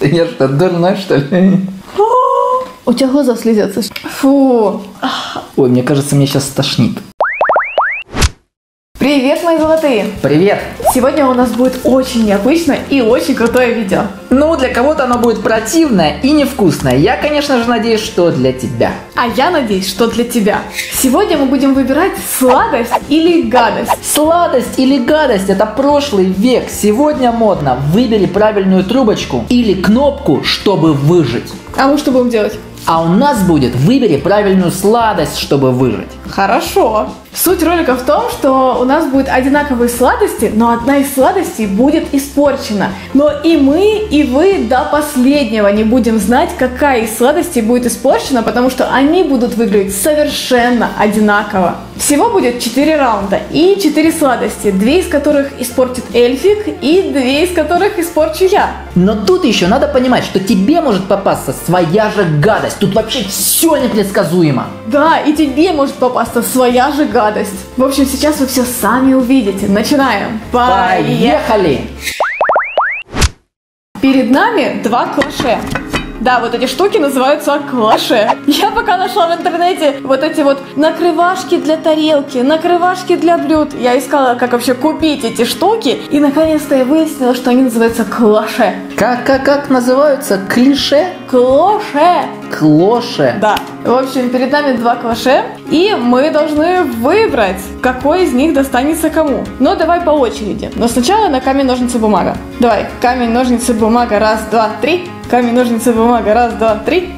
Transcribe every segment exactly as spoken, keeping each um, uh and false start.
Ты не что, дурной, что ли? У тебя глаза слезятся. Фу. Ой, мне кажется, меня сейчас тошнит. Привет, мои золотые! Привет! Сегодня у нас будет очень необычное и очень крутое видео. Ну, для кого-то оно будет противное и невкусное. Я, конечно же, надеюсь, что для тебя. А я надеюсь, что для тебя. Сегодня мы будем выбирать сладость или гадость. Сладость или гадость – это прошлый век. Сегодня модно. Выбери правильную трубочку или кнопку, чтобы выжить. А мы что будем делать? А у нас будет «Выбери правильную сладость, чтобы выжить». Хорошо. Суть ролика в том, что у нас будут одинаковые сладости, но одна из сладостей будет испорчена. Но и мы, и вы до последнего не будем знать, какая из сладостей будет испорчена, потому что они будут выглядеть совершенно одинаково. Всего будет четыре раунда и четыре сладости, две из которых испортит Эльфик и две из которых испорчу я. Но тут еще надо понимать, что тебе может попасться своя же гадость. Тут вообще все непредсказуемо. Да, и тебе может попасться своя же гадость. В общем, сейчас вы все сами увидите. Начинаем. Поехали! Перед нами два клаше. Да, вот эти штуки называются клаше. Я пока нашла в интернете вот эти вот накрывашки для тарелки, накрывашки для блюд. Я искала, как вообще купить эти штуки, и наконец-то я выяснила, что они называются клаше. Как, как, как называются? Клише? Клоше. Клоше. Да. В общем, перед нами два клаше, и мы должны выбрать, какой из них достанется кому. Но давай по очереди. Но сначала на камень, ножницы, бумага. Давай, камень, ножницы, бумага, раз, два, три. Камень, ножницы, бумага, раз, два, три.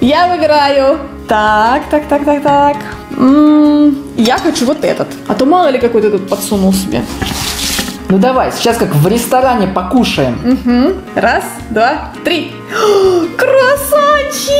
Я выбираю. Так, так, так, так, так. М-м, я хочу вот этот. А то мало ли какой-то тут подсунул себе. Ну давай, сейчас как в ресторане покушаем. Угу. Раз, два, три. Круассанчик!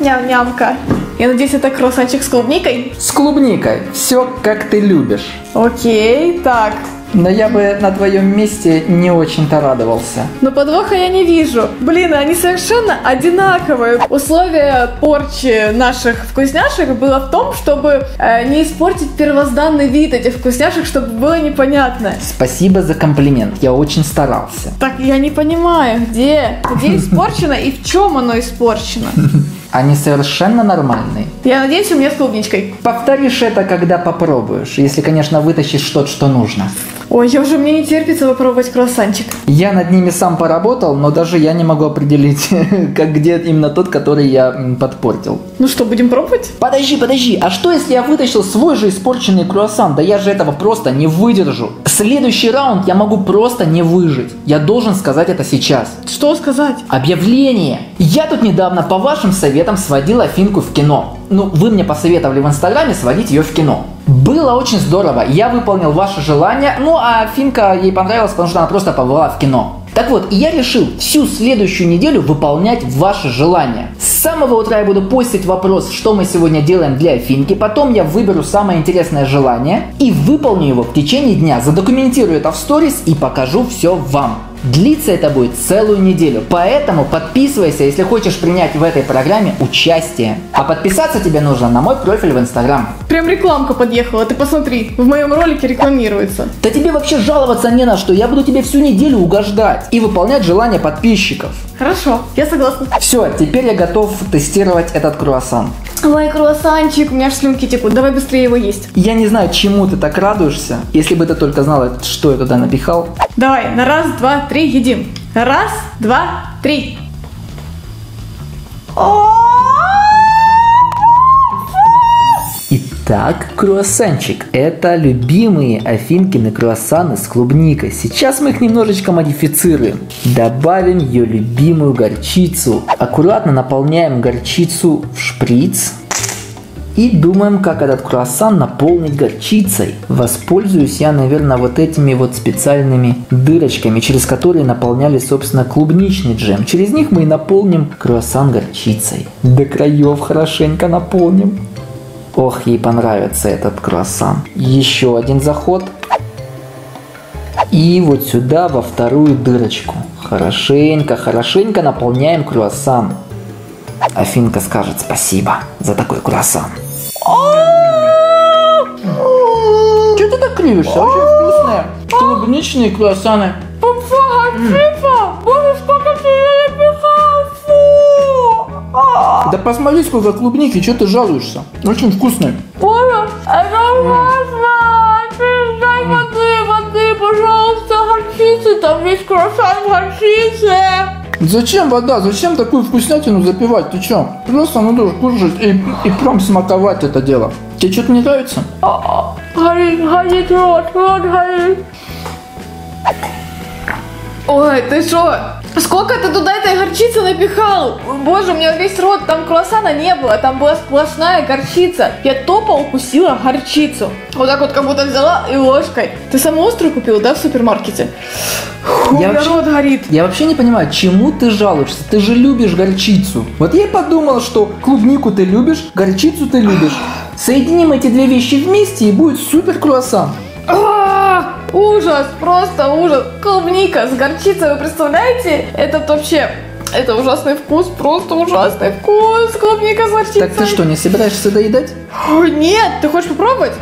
Ням-нямка. Я надеюсь, это круассанчик с клубникой? С клубникой. Все, как ты любишь. Окей, так. Но я бы на твоем месте не очень-то радовался. Но подвоха я не вижу. Блин, они совершенно одинаковые. Условие порчи наших вкусняшек было в том, чтобы э, не испортить первозданный вид этих вкусняшек, чтобы было непонятно. Спасибо за комплимент, я очень старался. Так, я не понимаю, где, где испорчено и в чем оно испорчено. Они совершенно нормальные. Я надеюсь, у меня с клубничкой. Повторишь это, когда попробуешь. Если, конечно, вытащишь что-то, что нужно. Ой, я уже, мне не терпится попробовать круассанчик. Я над ними сам поработал, но даже я не могу определить, как где именно тот, который я подпортил. Ну что, будем пробовать? Подожди, подожди. А что, если я вытащил свой же испорченный круассан? Да я же этого просто не выдержу. Следующий раунд я могу просто не выжить. Я должен сказать это сейчас. Что сказать? Объявление. Я тут недавно по вашим советам сводил Афинку в кино. Ну, вы мне посоветовали в инстаграме сводить ее в кино. Было очень здорово, я выполнил ваше желание, ну а Афинка, ей понравилось, потому что она просто побывала в кино. Так вот, и я решил всю следующую неделю выполнять ваши желания. С самого утра я буду постить вопрос, что мы сегодня делаем для Афинки, потом я выберу самое интересное желание и выполню его в течение дня, задокументирую это в сторис и покажу все вам. Длиться это будет целую неделю, поэтому подписывайся, если хочешь принять в этой программе участие. А подписаться тебе нужно на мой профиль в инстаграм. Прям рекламка подъехала, ты посмотри, в моем ролике рекламируется. Да тебе вообще жаловаться не на что, я буду тебе всю неделю угождать и выполнять желания подписчиков. Хорошо, я согласна. Все, теперь я готов тестировать этот круассан. Ой, круассанчик, у меня аж слюнки текут, давай быстрее его есть. Я не знаю, чему ты так радуешься, если бы ты только знала, что я туда напихал. Давай, на раз, два, три, едим. Раз, два, три. Итак, круассанчик. Это любимые Афинкины круассаны с клубникой. Сейчас мы их немножечко модифицируем. Добавим ее любимую горчицу. Аккуратно наполняем горчицу в шприц. И думаем, как этот круассан наполнить горчицей. Воспользуюсь я, наверное, вот этими вот специальными дырочками, через которые наполняли, собственно, клубничный джем. Через них мы и наполним круассан горчицей. До краев хорошенько наполним. Ох, ей понравится этот круассан. Еще один заход. И вот сюда, во вторую дырочку. Хорошенько, хорошенько наполняем круассан. Афинка скажет спасибо за такой круассан. Чего ты так кривишься? Очень вкусные клубничные круассаны. посмотри, сколько клубники, что ты жалуешься? Очень вкусный. Ой, это ужасно! Передай воды, воды, пожалуйста, горчицы, там весь круассан горчицы. Зачем вода? Зачем такую вкуснятину запивать? Ты что? Просто надо кушать и, и прям смаковать это дело. Тебе что-то не нравится? Горит, горит рот, рот горит. Ой, ты что? Сколько ты туда этой горчицы напихал? Боже, у меня весь рот, там круассана не было, там была сплошная горчица. Я тупо укусила горчицу. Вот так вот, как будто взяла и ложкой. Ты саму острую купил, да, в супермаркете? Фу, я, вообще, рот горит. Я вообще не понимаю, чему ты жалуешься? Ты же любишь горчицу. Вот я и подумал, что клубнику ты любишь, горчицу ты любишь. Соединим эти две вещи вместе, и будет супер круассан. Ужас, просто ужас. Клубника с горчицей, вы представляете? Это вообще, это ужасный вкус, просто ужасный вкус. Клубника с горчицей. Так ты что, не собираешься доедать? О, нет, ты хочешь попробовать?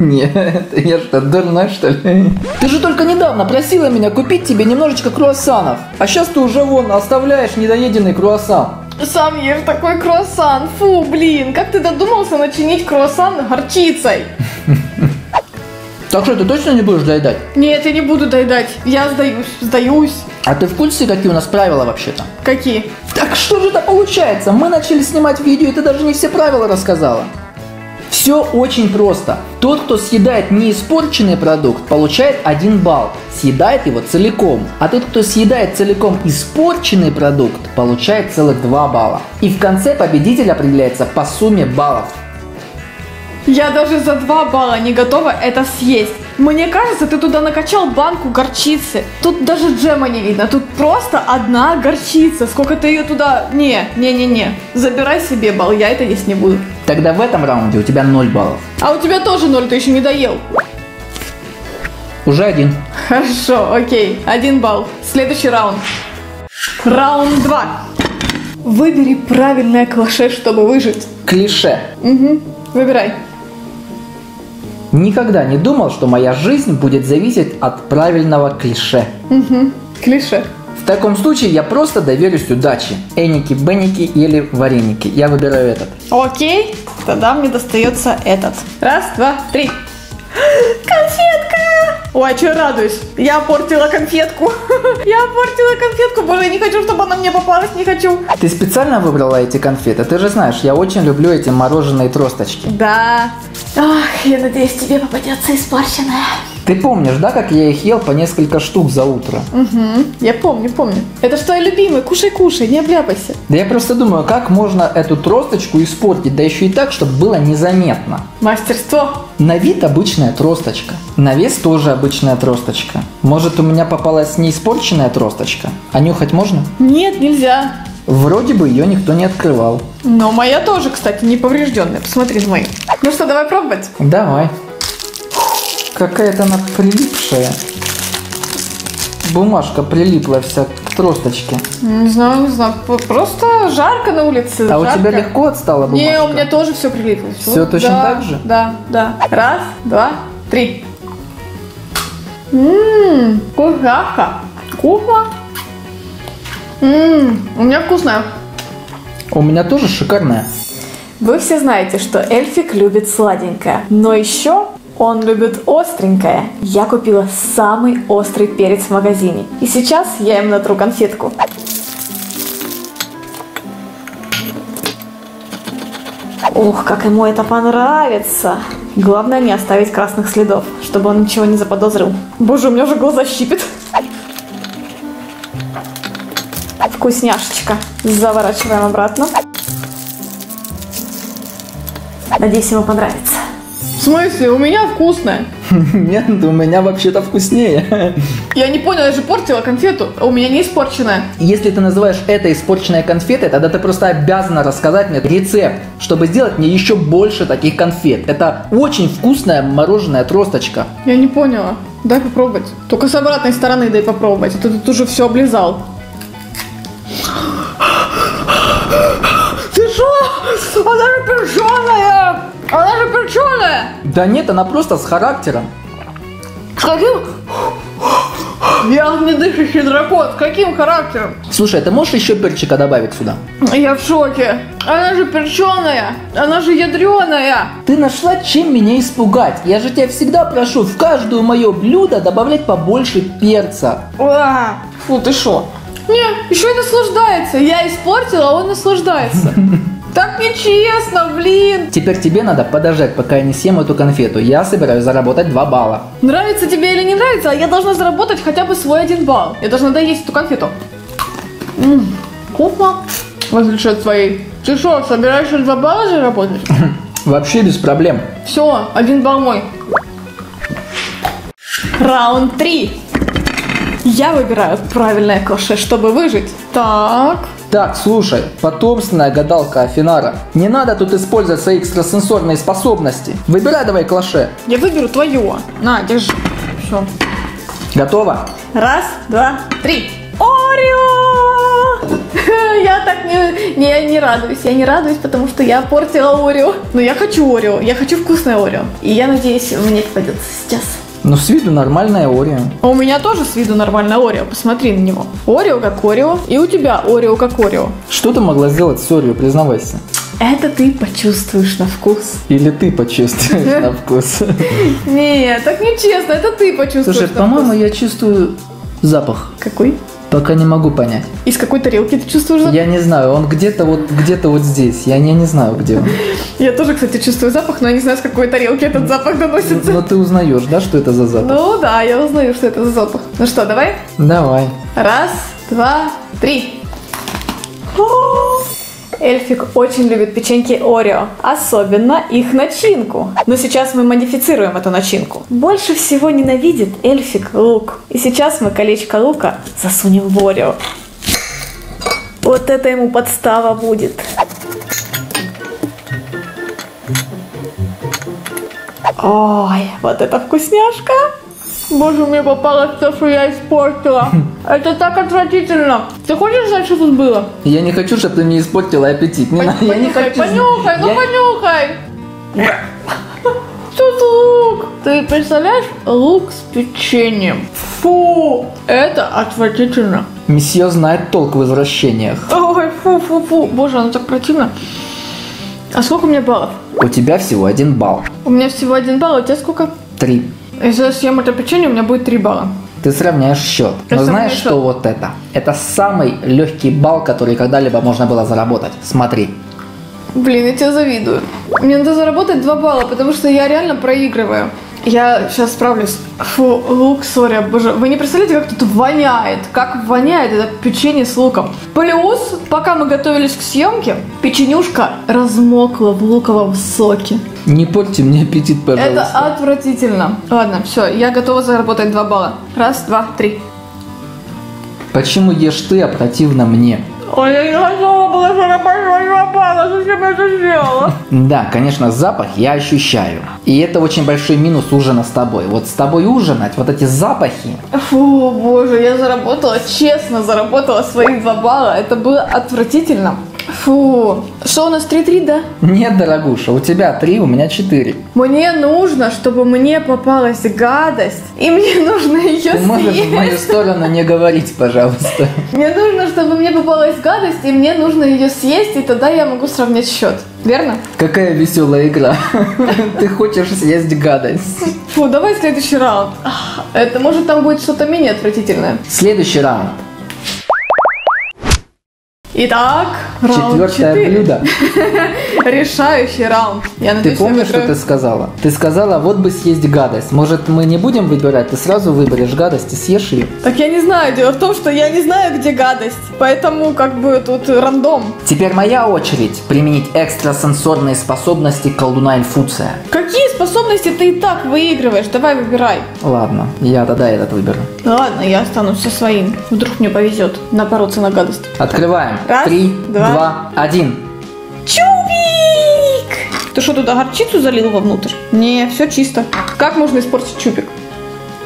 Нет, я что, дурная что ли? Ты же только недавно просила меня купить тебе немножечко круассанов. А сейчас ты уже вон оставляешь недоеденный круассан. Сам ешь такой круассан, фу, блин. Как ты додумался начинить круассан горчицей? Так что, ты точно не будешь доедать? Нет, я не буду доедать. Я сдаюсь, сдаюсь. А ты в курсе, какие у нас правила вообще-то? Какие? Так что же это получается? Мы начали снимать видео, и ты даже не все правила рассказала. Все очень просто. Тот, кто съедает неиспорченный продукт, получает один балл. Съедает его целиком. А тот, кто съедает целиком испорченный продукт, получает целых два балла. И в конце победитель определяется по сумме баллов. Я даже за два балла не готова это съесть. Мне кажется, ты туда накачал банку горчицы. Тут даже джема не видно. Тут просто одна горчица. Сколько ты ее туда... Не, не, не, не. Забирай себе балл, я это есть не буду. Тогда в этом раунде у тебя ноль баллов. А у тебя тоже ноль, ты еще не доел. Уже один. Хорошо, окей. Один балл. Следующий раунд. Раунд два. Выбери правильное клише, чтобы выжить. Клише. Угу. Выбирай. Никогда не думал, что моя жизнь будет зависеть от правильного клише. Угу, клише. В таком случае я просто доверюсь удаче. Эники, беники или вареники. Я выбираю этот. Окей, тогда мне достается этот. Раз, два, три. Конфетка! Ой, а что я радуюсь? Я портила конфетку. Я портила конфетку. Боже, я не хочу, чтобы она мне попалась, не хочу. Ты специально выбрала эти конфеты? Ты же знаешь, я очень люблю эти мороженые тросточки. Да. Ах, я надеюсь, тебе попадется испорченная. Ты помнишь, да, как я их ел по несколько штук за утро? Угу, я помню, помню. Это что я любимый, кушай-кушай, не обляпайся. Да я просто думаю, как можно эту тросточку испортить, да еще и так, чтобы было незаметно. Мастерство. На вид обычная тросточка, на вес тоже обычная тросточка. Может, у меня попалась не испорченная тросточка? А нюхать можно? Нет, нельзя. Вроде бы ее никто не открывал. Но моя тоже, кстати, не поврежденная, посмотри на мою. Ну что, давай пробовать? Давай. Какая-то она прилипшая. Бумажка прилипла вся к тросточке. Не знаю, не знаю. Просто жарко на улице. А жарко. У тебя легко отстала бумажка? Не, у меня тоже все прилипло. Все, все точно да, так же? Да, да. Раз, два, три. Ммм, вкусняшка. Вкусно. Ммм, у меня вкусная. У меня тоже шикарная. Вы все знаете, что Эльфик любит сладенькое. Но еще... Он любит остренькое. Я купила самый острый перец в магазине. И сейчас я им натру конфетку. Ух, как ему это понравится. Главное не оставить красных следов, чтобы он ничего не заподозрил. Боже, у меня уже глаза щипит. Вкусняшечка. Заворачиваем обратно. Надеюсь, ему понравится. В смысле? У меня вкусное. Нет, у меня вообще-то вкуснее. Я не поняла, я же портила конфету, а у меня не испорченная. Если ты называешь это испорченной конфетой, тогда ты просто обязана рассказать мне рецепт, чтобы сделать мне еще больше таких конфет. Это очень вкусная мороженая тросточка. Я не поняла. Дай попробовать. Только с обратной стороны дай попробовать. Ты тут уже все облизал. Ты шо? Она же перженая! Она же перченая! Да нет, она просто с характером. С каким? Вялый дышащий дракон, с каким характером? Слушай, ты можешь еще перчика добавить сюда? Я в шоке. Она же перченая, она же ядреная. Ты нашла чем меня испугать. Я же тебя всегда прошу в каждое мое блюдо добавлять побольше перца. А, фу, ты шо? Не, еще и наслаждается. Я испортила, а он наслаждается. Так нечестно, блин. Теперь тебе надо подождать, пока я не съем эту конфету. Я собираюсь заработать два балла. Нравится тебе или не нравится, а я должна заработать хотя бы свой один балл. Я должна доесть эту конфету. М-м, вкусно. Возлечет своей. Ты что, собираешься два балла заработать? Вообще без проблем. Все, один балл мой. Раунд три. Я выбираю правильное каше, чтобы выжить. Так. Так, слушай, потомственная гадалка Афинара. Не надо тут использовать свои экстрасенсорные способности. Выбирай давай клаше. Я выберу твое. На, держи. Все. Готово? Раз, два, три. Орео! Я так не, не, не радуюсь. Я не радуюсь, потому что я портила Орео. Но я хочу Орео. Я хочу вкусное Орео. И я надеюсь, мне попадется сейчас. Ну, с виду нормальное Орео. А у меня тоже с виду нормальное Орео. Посмотри на него. Орео как Орео. И у тебя Орео как Орео. Что ты могла сделать с Орео, признавайся? Это ты почувствуешь на вкус. Или ты почувствуешь на вкус. Нет, так нечестно. Это ты почувствуешь на вкус. Слушай, по-моему, я чувствую запах. Какой? Пока не могу понять. Из какой тарелки ты чувствуешь запах? Я не знаю, он где-то вот, где-то вот здесь. Я не, не знаю, где он. Я тоже, кстати, чувствую запах, но я не знаю, с какой тарелки этот запах доносится. Но ты узнаешь, да, что это за запах? Ну да, я узнаю, что это за запах. Ну что, давай? Давай. Раз, два, три. Эльфик очень любит печеньки Орео, особенно их начинку. Но сейчас мы модифицируем эту начинку. Больше всего ненавидит эльфик лук. И сейчас мы колечко лука засунем в Орео. Вот это ему подстава будет. Ой, вот это вкусняшка. Боже, мне попало то, что я испортила. Это так отвратительно. Ты хочешь знать, что тут было? Я не хочу, чтобы ты мне испортила аппетит. Не Пон надо. Понюхай, я не хочу... понюхай, ну я... понюхай. Тут лук. Ты представляешь, лук с печеньем. Фу, это отвратительно. Месье знает толк в извращениях. Ой, фу-фу-фу. Боже, оно так противно. А сколько у меня баллов? У тебя всего один балл. У меня всего один балл, а у тебя сколько? Три. Если я съем это печенье, у меня будет три балла. Ты сравняешь счет. Но знаешь, что вот это? Это самый легкий балл, который когда-либо можно было заработать. Смотри. Блин, я тебя завидую. Мне надо заработать два балла, потому что я реально проигрываю. Я сейчас справлюсь. Фу, лук, сори, боже. Вы не представляете, как тут воняет. Как воняет это печенье с луком. Плюс, пока мы готовились к съемке, печенюшка размокла в луковом соке. Не порти мне аппетит, пожалуйста. Это отвратительно. Ладно, все, я готова заработать два балла. Раз, два, три. Почему ешь ты, а противно мне? Ой, я не готова была зарабатывать два балла, зачем я это сделала? Да, конечно, запах я ощущаю. И это очень большой минус ужина с тобой. Вот с тобой ужинать, вот эти запахи. Фу, боже, я заработала, честно, заработала свои два балла. Это было отвратительно. Фу, что у нас три-три, да? Нет, дорогуша, у тебя три, у меня четыре. Мне нужно, чтобы мне попалась гадость, и мне нужно ее съесть. Ты можешь в мою сторону не говорить, пожалуйста. Мне нужно, чтобы мне попалась гадость, и мне нужно ее съесть, и тогда я могу сравнять счет. Верно? Какая веселая игра. Ты хочешь съесть гадость. Фу, давай следующий раунд. Это может там будет что-то менее отвратительное. Следующий раунд. Итак, четвертое блюдо. Решающий раунд. Я надеюсь, ты помнишь, что ты сказала? Ты сказала, вот бы съесть гадость. Может, мы не будем выбирать? Ты сразу выберешь гадость и съешь ее. Так я не знаю. Дело в том, что я не знаю, где гадость. Поэтому как бы тут рандом. Теперь моя очередь применить экстрасенсорные способности колдуна Инфуция. Какие способности ты и так выигрываешь? Давай выбирай. Ладно, я тогда этот выберу. Ладно, я останусь со своим. Вдруг мне повезет напороться на гадость. Открываем. Раз, Три, два, два, один. Чубик! Ты что, туда горчицу залил вовнутрь? Не, все чисто. Как можно испортить чубик?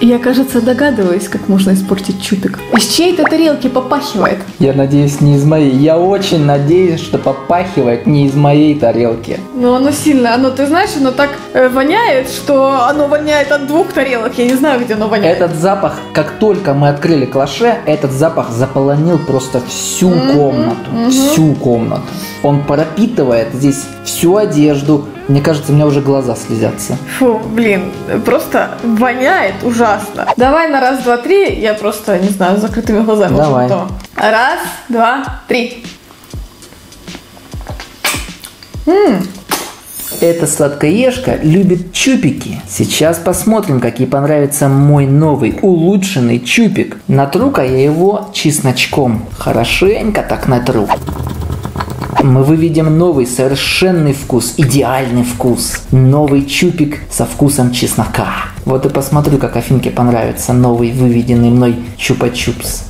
Я, кажется, догадываюсь, как можно испортить чупик. Из чьей-то тарелки попахивает. Я надеюсь, не из моей. Я очень надеюсь, что попахивает не из моей тарелки. Ну, оно сильно. Оно, ты знаешь, оно так э, воняет, что оно воняет от двух тарелок. Я не знаю, где оно воняет. Этот запах, как только мы открыли клаше, этот запах заполонил просто всю mm-hmm. комнату. Mm-hmm. Всю комнату. Он пропитывает здесь всю одежду. Мне кажется, у меня уже глаза слезятся. Фу, блин, просто воняет ужасно. Давай на раз, два, три. Я просто, не знаю, с закрытыми глазами. Давай. Раз, два, три. М-м. Эта сладкоежка любит чупики. Сейчас посмотрим, какие понравится мой новый улучшенный чупик. Натру-ка я его чесночком. Хорошенько так натру. Мы выведем новый совершенный вкус, идеальный вкус. Новый чупик со вкусом чеснока. Вот и посмотрю, как Афинке понравится новый выведенный мной чупа-чупс.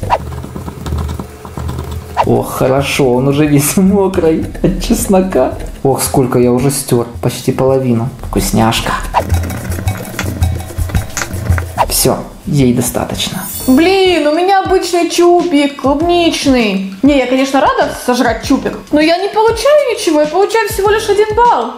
Ох, хорошо, он уже весь мокрый от чеснока. Ох, сколько я уже стер, почти половину. Вкусняшка. Все, ей достаточно. Блин, у меня обычный чупик, клубничный. Не, я, конечно, рада сожрать чупик, но я не получаю ничего, я получаю всего лишь один балл.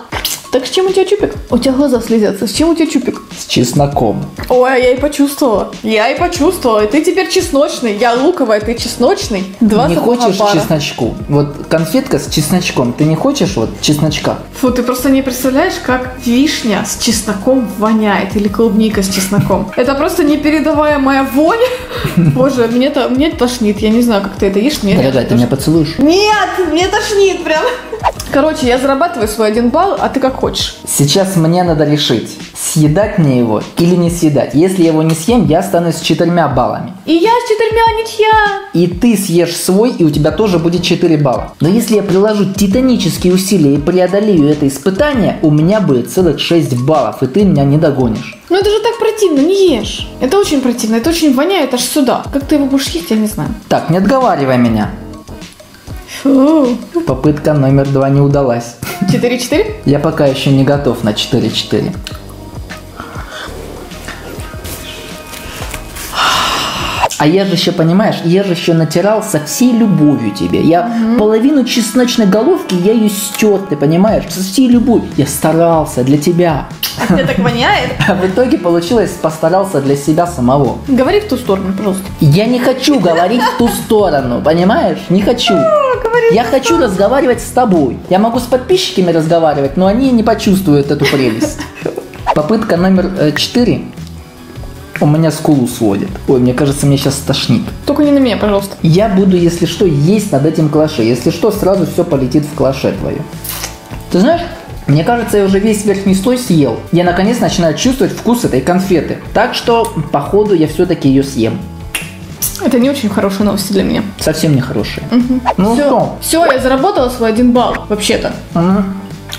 Так с чем у тебя чупик? У тебя глаза слезятся. С чем у тебя чупик? С чесноком. Ой, я и почувствовала. Я и почувствовала. Ты теперь чесночный. Я луковая, ты чесночный. Два не хочешь пара. Чесночку? Вот конфетка с чесночком. Ты не хочешь вот чесночка? Фу, ты просто не представляешь, как вишня с чесноком воняет. Или клубника с чесноком. Это просто непередаваемая вонь. Боже, мне тошнит. Я не знаю, как ты это ешь. Дорогая, ты меня поцелуешь? Нет, мне тошнит прям. Короче, я зарабатываю свой один балл, а ты как хочешь. Сейчас мне надо решить, съедать мне его или не съедать. Если я его не съем, я останусь с четырьмя баллами. И я с четырьмя, ничья. И ты съешь свой, и у тебя тоже будет четыре балла. Но если я приложу титанические усилия и преодолею это испытание, у меня будет целых шесть баллов, и ты меня не догонишь. Ну это же так противно, не ешь. Это очень противно, это очень воняет аж сюда. Как ты его будешь есть, я не знаю. Так, не отговаривай меня. Фу. Попытка номер два не удалась. четыре-четыре? Я пока еще не готов на четыре-четыре. А я же еще, понимаешь, я же еще натирал со всей любовью тебе. Я угу. половину чесночной головки, я ее стер, ты понимаешь? Со всей любовью. Я старался для тебя. А тебе так воняет? А в итоге получилось, постарался для себя самого. Говори в ту сторону, пожалуйста. Я не хочу говорить в ту сторону, понимаешь? Не хочу. Я хочу разговаривать с тобой. Я могу с подписчиками разговаривать, но они не почувствуют эту прелесть. Попытка номер четыре. У меня скулу сводит. Ой, мне кажется, мне сейчас тошнит. Только не на меня, пожалуйста. Я буду, если что, есть над этим клаше. Если что, сразу все полетит в клаше твое. Ты знаешь, мне кажется, я уже весь верхний слой съел. Я наконец начинаю чувствовать вкус этой конфеты. Так что, походу, я все-таки ее съем. Это не очень хорошие новости для меня. Совсем не хорошие. Угу. Ну все, что? Все, я заработала свой один балл, вообще-то. Угу.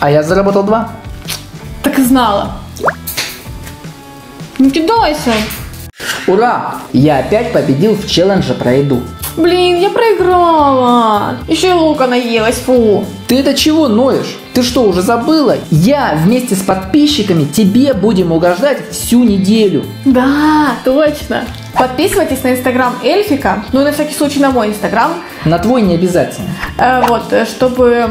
А я заработал два. Так и знала. Не кидайся. Ура! Я опять победил в челлендже про еду. Блин, я проиграла. Еще и лука наелась, фу. Ты это чего ноешь? Ты что, уже забыла? Я вместе с подписчиками тебе будем угождать всю неделю. Да, точно. Подписывайтесь на инстаграм Эльфика, ну и на всякий случай на мой инстаграм. На твой не обязательно. Э, вот, чтобы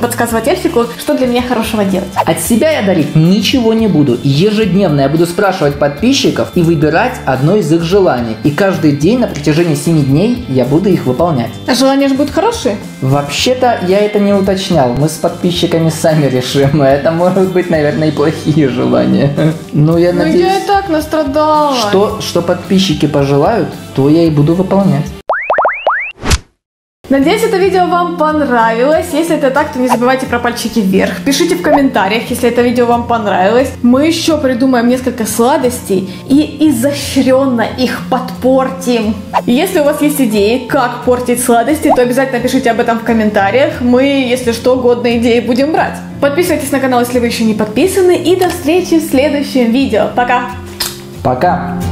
подсказывать Эльфику, что для меня хорошего делать. От себя я дарить ничего не буду. Ежедневно я буду спрашивать подписчиков и выбирать одно из их желаний. И каждый день на протяжении семи дней я буду их выполнять. А желания же будут хорошие? Вообще-то я это не уточнял. Мы с подписчиками сами решим. Это могут быть, наверное, и плохие желания. Но я надеюсь... Но я и так настрадалась. Что, что подписчики пожелают, то я и буду выполнять. Надеюсь, это видео вам понравилось. Если это так, то не забывайте про пальчики вверх. Пишите в комментариях, если это видео вам понравилось. Мы еще придумаем несколько сладостей и изощренно их подпортим. Если у вас есть идеи, как портить сладости, то обязательно пишите об этом в комментариях. Мы, если что, годные идеи будем брать. Подписывайтесь на канал, если вы еще не подписаны. И до встречи в следующем видео. Пока! Пока!